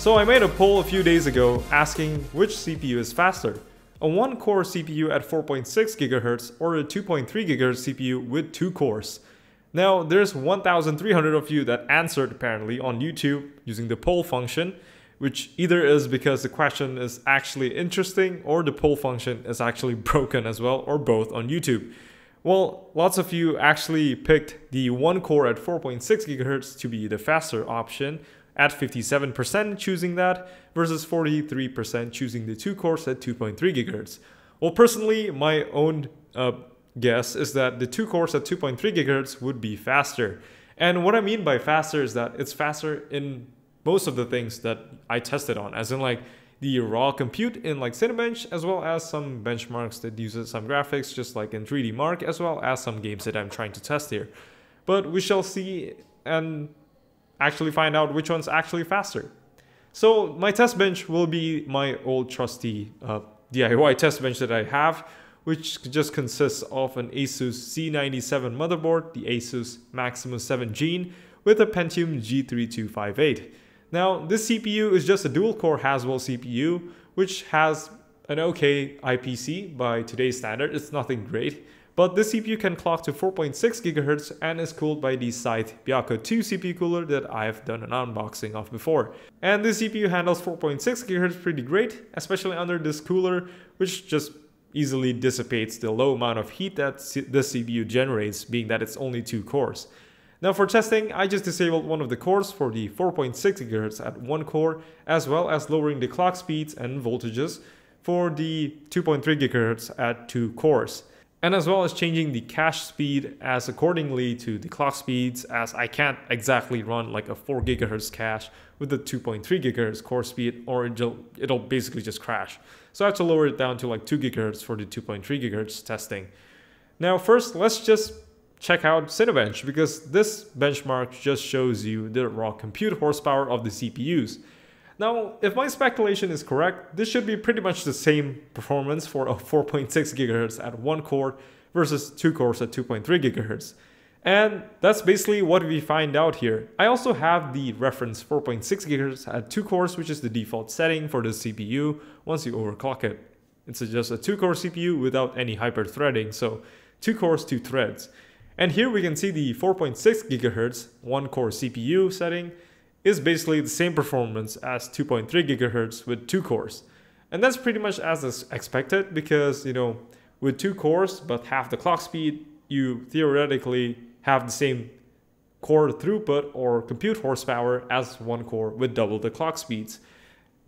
So I made a poll a few days ago asking which CPU is faster, a 1-core CPU at 4.6 GHz or a 2.3 GHz CPU with 2 cores. Now there's 1,300 of you that answered apparently on YouTube using the poll function, which either is because the question is actually interesting or the poll function is actually broken as well, or both on YouTube. Well, lots of you actually picked the 1-core at 4.6 GHz to be the faster option, at 57% choosing that versus 43% choosing the 2-cores at 2.3 GHz. Well, personally, my own guess is that the 2-cores at 2.3 GHz would be faster. And what I mean by faster is that it's faster in most of the things that I tested on, as in like the raw compute in like Cinebench, as well as some benchmarks that uses some graphics, just like in 3DMark, as well as some games that I'm trying to test here. But we shall see and actually find out which one's actually faster. So my test bench will be my old trusty DIY test bench that I have, which just consists of an Asus Z97 motherboard, the Asus Maximus VII Gene, with a Pentium G3258. Now, this CPU is just a dual-core Haswell CPU, which has an okay IPC by today's standard. It's nothing great, but this CPU can clock to 4.6 GHz and is cooled by the Scythe Byakko 2 CPU cooler that I've done an unboxing of before. And this CPU handles 4.6 GHz pretty great, especially under this cooler, which just easily dissipates the low amount of heat that this CPU generates, being that it's only 2 cores. Now for testing, I just disabled one of the cores for the 4.6 GHz at 1 core, as well as lowering the clock speeds and voltages for the 2.3 GHz at 2 cores. And as well as changing the cache speed as accordingly to the clock speeds, as I can't exactly run like a 4 GHz cache with the 2.3 GHz core speed, or it'll basically just crash. So I have to lower it down to like 2 GHz for the 2.3 GHz testing. Now first, let's just check out Cinebench, because this benchmark just shows you the raw compute horsepower of the CPUs. Now, if my speculation is correct, this should be pretty much the same performance for a 4.6 GHz at 1 core versus 2 cores at 2.3 GHz. And that's basically what we find out here. I also have the reference 4.6 GHz at 2 cores, which is the default setting for the CPU once you overclock it. It's just a 2-core CPU without any hyper-threading, so 2 cores, 2 threads. And here we can see the 4.6 GHz 1-core CPU setting is basically the same performance as 2.3 GHz with 2 cores. And that's pretty much as expected, because, you know, with 2 cores but half the clock speed, you theoretically have the same core throughput or compute horsepower as 1 core with double the clock speeds.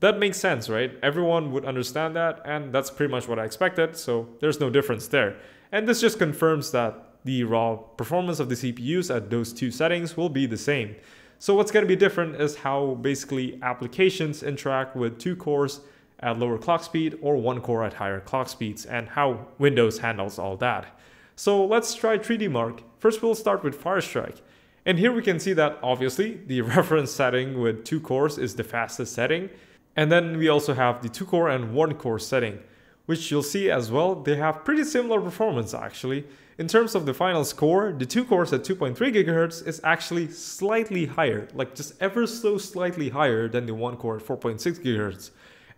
That makes sense, right? Everyone would understand that, and that's pretty much what I expected, so there's no difference there. And this just confirms that the raw performance of the CPUs at those 2 settings will be the same. So what's going to be different is how basically applications interact with 2 cores at lower clock speed or 1 core at higher clock speeds, and how Windows handles all that. So let's try 3DMark. First we'll start with Firestrike. And here we can see that obviously the reference setting with 2 cores is the fastest setting. And then we also have the 2 core and 1 core setting, which you'll see as well, they have pretty similar performance actually. In terms of the final score, the 2 cores at 2.3 GHz is actually slightly higher, like just ever so slightly higher than the 1 core at 4.6 GHz.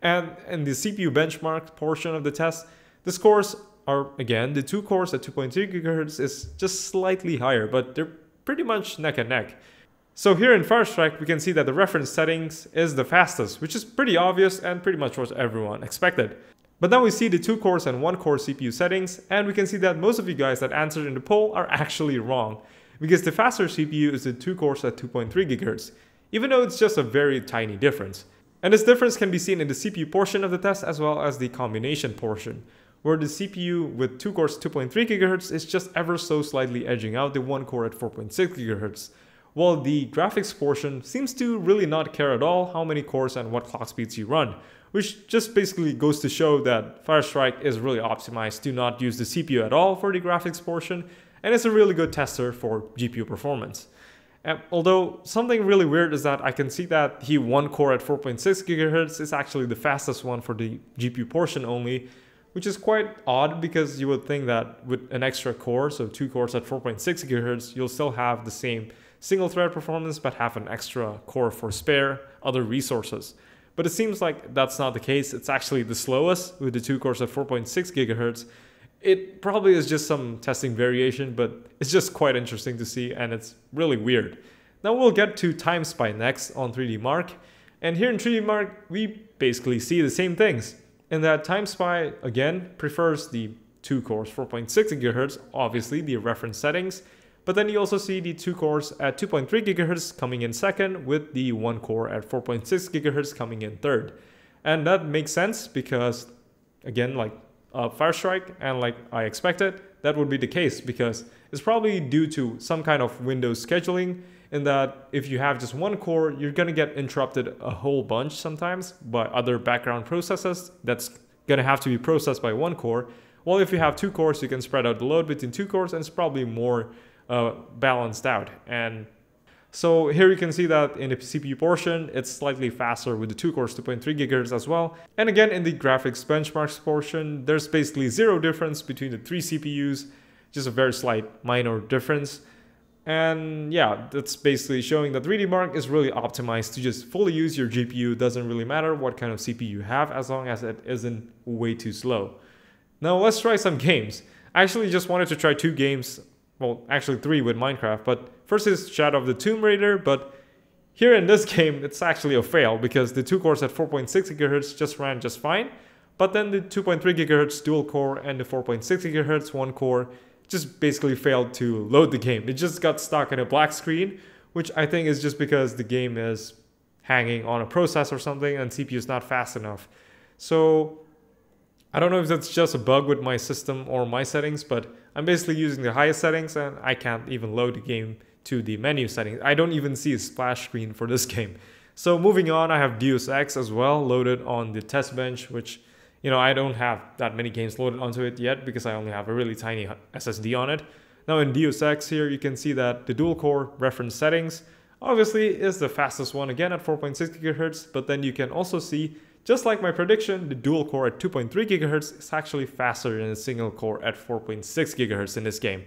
And in the CPU benchmark portion of the test, the scores are, again, the 2 cores at 2.3 GHz is just slightly higher, but they're pretty much neck and neck. So here in Firestrike, we can see that the reference settings is the fastest, which is pretty obvious and pretty much what everyone expected. But now we see the 2 cores and 1 core CPU settings, and we can see that most of you guys that answered in the poll are actually wrong, because the faster CPU is the 2 cores at 2.3 GHz, even though it's just a very tiny difference. And this difference can be seen in the CPU portion of the test as well as the combination portion, where the CPU with 2 cores 2.3 GHz is just ever so slightly edging out the 1 core at 4.6 GHz, while the graphics portion seems to really not care at all how many cores and what clock speeds you run, which just basically goes to show that Firestrike is really optimized to not use the CPU at all for the graphics portion, and it's a really good tester for GPU performance. Although something really weird is that I can see that the 1 core at 4.6 GHz is actually the fastest one for the GPU portion only, which is quite odd, because you would think that with an extra core, so 2 cores at 4.6 GHz, you'll still have the same single thread performance but have an extra core for spare, other resources. But it seems like that's not the case. It's actually the slowest with the two cores at 4.6 gigahertz. It probably is just some testing variation, but it's just quite interesting to see and it's really weird. Now we'll get to TimeSpy next on 3DMark. And here in 3DMark, we basically see the same things. In that TimeSpy, again, prefers the two cores 4.6 gigahertz, obviously the reference settings. But then you also see the two cores at 2.3 gigahertz coming in second, with the one core at 4.6 gigahertz coming in third. And that makes sense because, again, like Firestrike and like I expected, that would be the case because it's probably due to some kind of Windows scheduling, in that if you have just one core, you're gonna get interrupted a whole bunch sometimes by other background processes that's gonna have to be processed by one core. Well, if you have two cores, you can spread out the load between two cores and it's probably more balanced out. And so here you can see that in the CPU portion, it's slightly faster with the two cores, 2.3 gigahertz as well. And again, in the graphics benchmarks portion, there's basically zero difference between the three CPUs, just a very slight minor difference. And yeah, that's basically showing that 3DMark is really optimized to just fully use your GPU. It doesn't really matter what kind of CPU you have as long as it isn't way too slow. Now let's try some games. I actually just wanted to try two games, well actually three with Minecraft, but first is Shadow of the Tomb Raider, but here in this game it's actually a fail because the two cores at 4.6 GHz just ran just fine, but then the 2.3 GHz dual core and the 4.6 GHz one core just basically failed to load the game. It just got stuck in a black screen, which I think is just because the game is hanging on a process or something and CPU is not fast enough. So I don't know if that's just a bug with my system or my settings, but I'm basically using the highest settings and I can't even load the game to the menu settings. I don't even see a splash screen for this game. So moving on, I have Deus Ex as well loaded on the test bench, which, you know, I don't have that many games loaded onto it yet because I only have a really tiny SSD on it. Now in Deus Ex here, you can see that the dual core reference settings obviously is the fastest one again at 4.6 GHz, but then you can also see, just like my prediction, the dual core at 2.3 GHz is actually faster than a single core at 4.6 GHz in this game.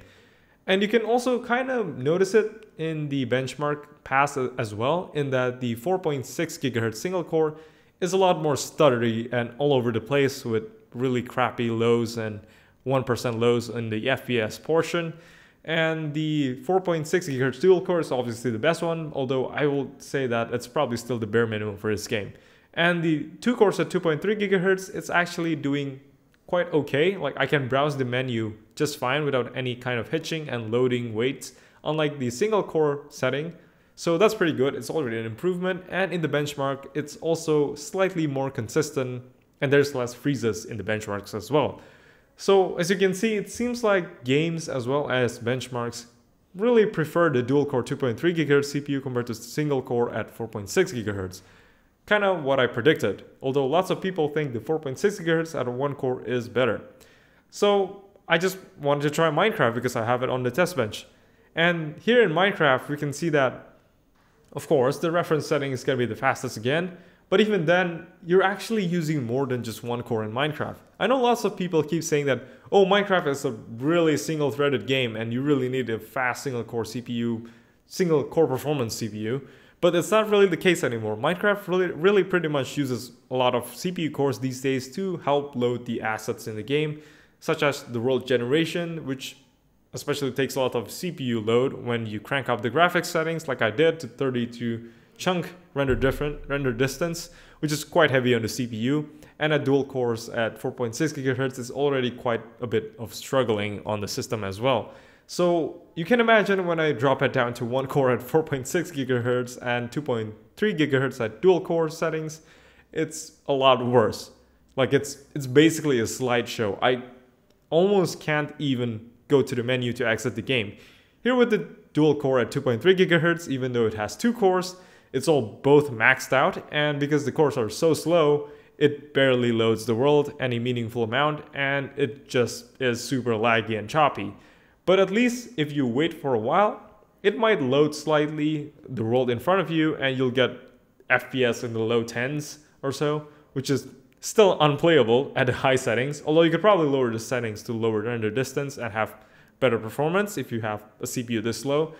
And you can also kind of notice it in the benchmark pass as well, in that the 4.6 GHz single core is a lot more stuttery and all over the place with really crappy lows and 1% lows in the FPS portion. And the 4.6 GHz dual core is obviously the best one, although I will say that it's probably still the bare minimum for this game. And the two cores at 2.3 GHz, it's actually doing quite okay. Like I can browse the menu just fine without any kind of hitching and loading waits, unlike the single core setting. So that's pretty good, it's already an improvement, and in the benchmark it's also slightly more consistent and there's less freezes in the benchmarks as well. So as you can see, it seems like games as well as benchmarks really prefer the dual core 2.3 GHz CPU compared to single core at 4.6 GHz. Kind of what I predicted, although lots of people think the 4.6 GHz at one core is better. So I just wanted to try Minecraft because I have it on the test bench. And here in Minecraft, we can see that, of course, the reference setting is going to be the fastest again, but even then, you're actually using more than just one core in Minecraft. I know lots of people keep saying that, oh, Minecraft is a really single-threaded game and you really need a fast single-core CPU, single-core performance CPU, but it's not really the case anymore. Minecraft really pretty much uses a lot of CPU cores these days to help load the assets in the game, such as the world generation, which especially takes a lot of CPU load when you crank up the graphics settings like I did to 32 chunk render distance, which is quite heavy on the CPU, and a dual cores at 4.6 GHz is already quite a bit of struggling on the system as well. So you can imagine when I drop it down to one core at 4.6 GHz and 2.3 GHz at dual core settings, it's a lot worse. Like it's basically a slideshow. I almost can't even go to the menu to exit the game. Here with the dual core at 2.3 GHz, even though it has two cores, it's all both maxed out, and because the cores are so slow, it barely loads the world any meaningful amount, and it just is super laggy and choppy. But at least if you wait for a while, it might load slightly the world in front of you, and you'll get FPS in the low 10s or so, which is still unplayable at the high settings, although you could probably lower the settings to lower render distance and have better performance if you have a CPU this slow.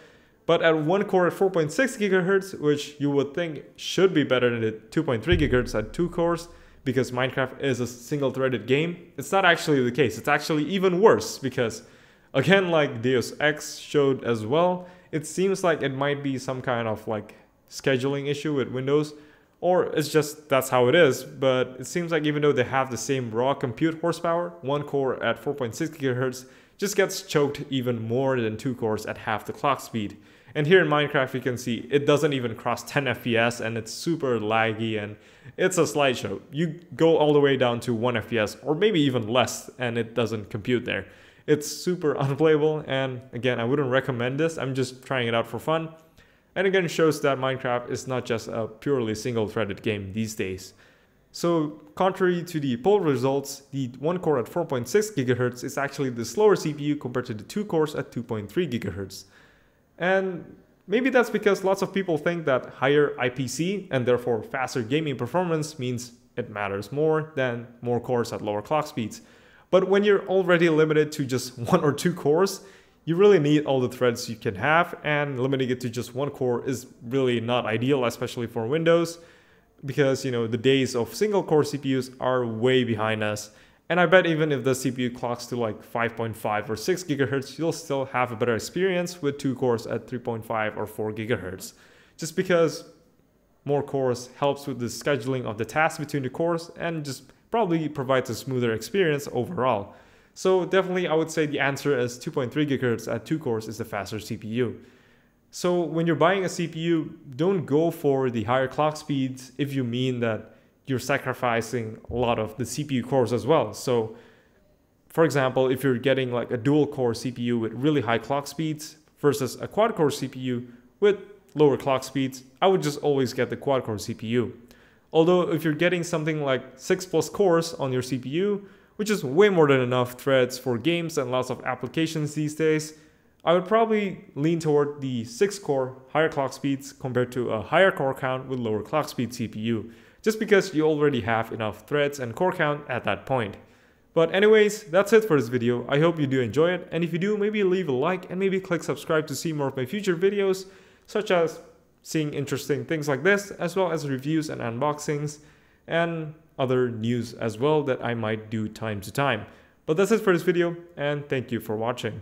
but at one core at 4.6 gigahertz, which you would think should be better than the 2.3 gigahertz at two cores, because Minecraft is a single-threaded game. It's not actually the case. It's actually even worse, because again, like Deus Ex showed as well, it seems like it might be some kind of like scheduling issue with Windows, or it's just that's how it is. But it seems like even though they have the same raw compute horsepower, one core at 4.6 gigahertz just gets choked even more than two cores at half the clock speed. And here in Minecraft you can see it doesn't even cross 10 FPS and it's super laggy, and it's a slideshow. You go all the way down to 1 FPS or maybe even less and it doesn't compute there. It's super unplayable, and again I wouldn't recommend this. I'm just trying it out for fun. And again it shows that Minecraft is not just a purely single-threaded game these days. So contrary to the poll results, the one core at 4.6 GHz is actually the slower CPU compared to the two cores at 2.3 GHz. And maybe that's because lots of people think that higher IPC and therefore faster gaming performance means it matters more than more cores at lower clock speeds. But when you're already limited to just one or two cores, you really need all the threads you can have, and limiting it to just one core is really not ideal, especially for Windows, because you know the days of single core CPUs are way behind us. And I bet even if the CPU clocks to like 5.5 or 6 gigahertz, you'll still have a better experience with two cores at 3.5 or 4 gigahertz. Just because more cores helps with the scheduling of the tasks between the cores and just probably provides a smoother experience overall. So definitely I would say the answer is 2.3 gigahertz at two cores is the faster CPU. So when you're buying a CPU, don't go for the higher clock speeds if you mean that you're sacrificing a lot of the CPU cores as well. So for example, if you're getting like a dual core CPU with really high clock speeds versus a quad core CPU with lower clock speeds, I would just always get the quad core CPU. Although if you're getting something like 6+ cores on your CPU, which is way more than enough threads for games and lots of applications these days, I would probably lean toward the 6-core higher clock speeds compared to a higher core count with lower clock speed CPU, just because you already have enough threads and core count at that point. But anyways, that's it for this video. I hope you do enjoy it, and if you do, maybe leave a like and maybe click subscribe to see more of my future videos, such as seeing interesting things like this, as well as reviews and unboxings and other news as well that I might do time to time. But that's it for this video, and thank you for watching.